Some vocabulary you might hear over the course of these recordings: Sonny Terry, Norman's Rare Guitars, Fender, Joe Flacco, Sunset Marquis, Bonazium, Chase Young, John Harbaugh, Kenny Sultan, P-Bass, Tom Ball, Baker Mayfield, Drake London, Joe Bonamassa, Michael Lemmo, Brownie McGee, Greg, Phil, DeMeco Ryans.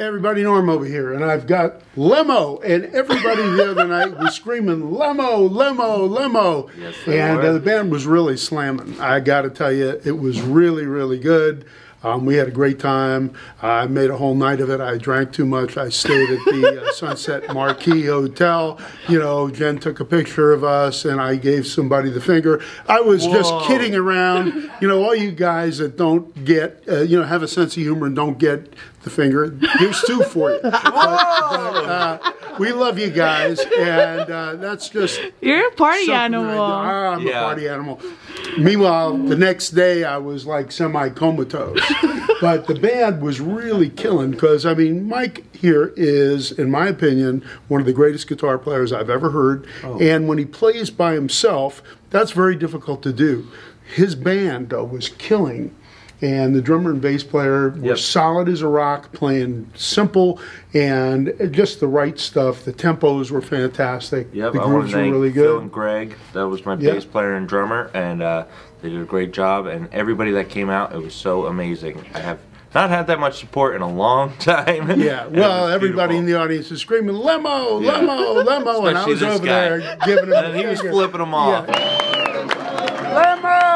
Everybody, Norm over here, and I've got Lemmo, and everybody the other night was screaming, Lemmo, Lemmo, Lemmo. Yes, and the band was really slamming. I got to tell you, it was really, really good. We had a great time. I made a whole night of it. I drank too much. I stayed at the Sunset Marquis Hotel. You know, Jen took a picture of us, and I gave somebody the finger. I was just kidding around. You know, all you guys that don't get, you know, have a sense of humor and don't get the finger, here's two for you. We love you guys, and that's just... You're a party animal. I'm a party animal. Meanwhile, the next day I was like semi-comatose. But the band was really killing, because, I mean, Mike here is, in my opinion, one of the greatest guitar players I've ever heard. Oh. And when he plays by himself, that's very difficult to do. His band, though, was killing. And the drummer and bass player were solid as a rock, playing simple and just the right stuff. The tempos were fantastic. Yep, the grooves were really good. Phil and Greg, that was my bass player and drummer, and they did a great job. And everybody that came out, it was so amazing. I have not had that much support in a long time. Yeah, well, everybody in the audience is screaming, Lemmo, Lemmo, Lemmo, and I was over there giving him and he was flipping them off. Lemmo!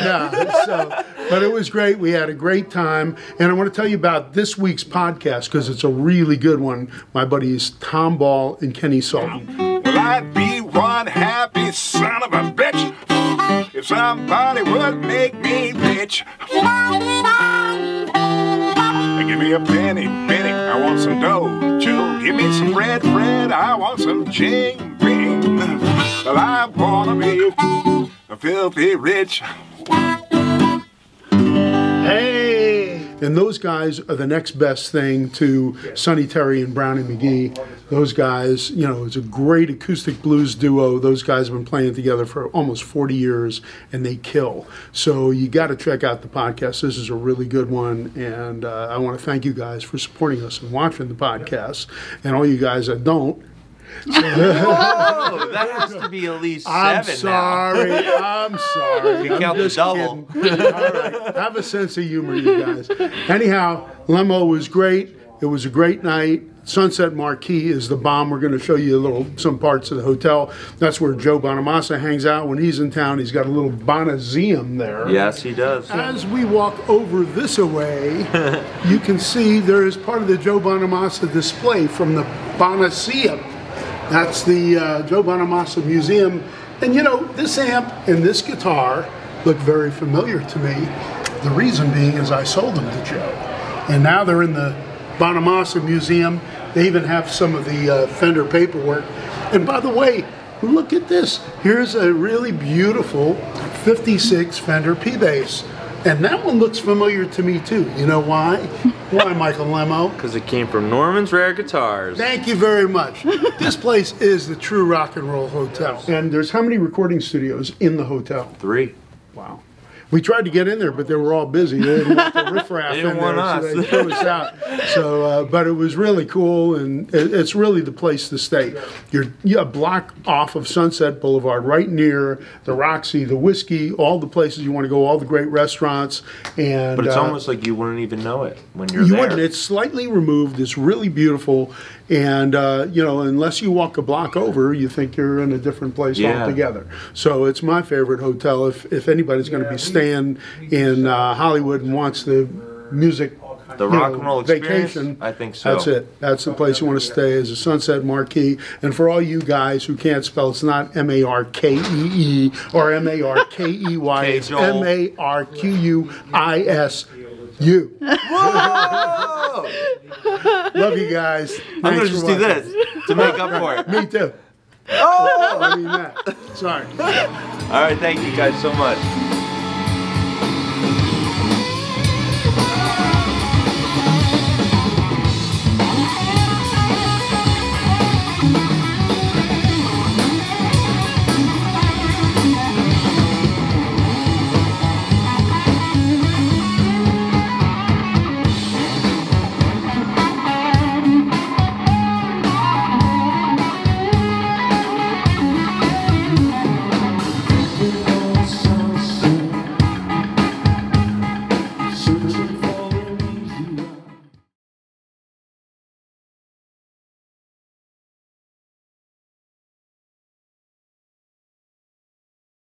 Yeah, so, but it was great. We had a great time. And I want to tell you about this week's podcast, because it's a really good one. My buddies Tom Ball and Kenny Sultan. Well, I'd be one happy son of a bitch if somebody would make me rich. Give me a penny, penny, I want some dough. Joe, give me some red, red, I want some jing, ring. Well, I want to be a filthy rich. Hey! And those guys are the next best thing to Sonny Terry and Brownie McGee. Those guys, you know, it's a great acoustic blues duo. Those guys have been playing together for almost 40 years, and they kill. So you got to check out the podcast. This is a really good one, and I want to thank you guys for supporting us and watching the podcast. And all you guys that don't, whoa, that has to be at least 7 sorry, now. I'm sorry. You count the double. All right. Have a sense of humor, you guys. Anyhow, Lemmo was great. It was a great night. Sunset Marquis is the bomb. We're going to show you a little, some parts of the hotel. That's where Joe Bonamassa hangs out when he's in town. He's got a little Bonazium there. Yes, he does. As we walk over this away, you can see there is part of the Joe Bonamassa display from the Bonazium. That's the Joe Bonamassa Museum. And you know, this amp and this guitar look very familiar to me. The reason being is I sold them to Joe. And now they're in the Bonamassa Museum. They even have some of the Fender paperwork. And by the way, look at this. Here's a really beautiful 56 Fender P-Bass. And that one looks familiar to me too. You know why? Why, Michael Lemmo? Because it came from Norman's Rare Guitars. Thank you very much. This place is the true rock and roll hotel. Yes. And there's how many recording studios in the hotel? 3. Wow. We tried to get in there, but they were all busy. They didn't want the riffraff in there, so they threw us out. So, but it was really cool, and it's really the place to stay. You're a block off of Sunset Boulevard, right near the Roxy, the Whiskey, all the places you want to go, all the great restaurants. And but it's almost like you wouldn't even know it when you're there. You wouldn't. It's slightly removed. It's really beautiful, and you know, unless you walk a block over, you think you're in a different place altogether. So it's my favorite hotel. If anybody's going to be staying in Hollywood and wants the music, the rock and roll experience, vacation, I think so. That's it. That's the place you want to stay, is the Sunset Marquis. And for all you guys who can't spell, it's not M-A-R-K-E-E or M-A-R-K-E-Y. It's M-A-R-Q-U-I-S-U. Love you guys. Thanks. I'm going to just do this to make up for it. Me too. Oh, I mean that. Sorry. All right. Thank you guys so much.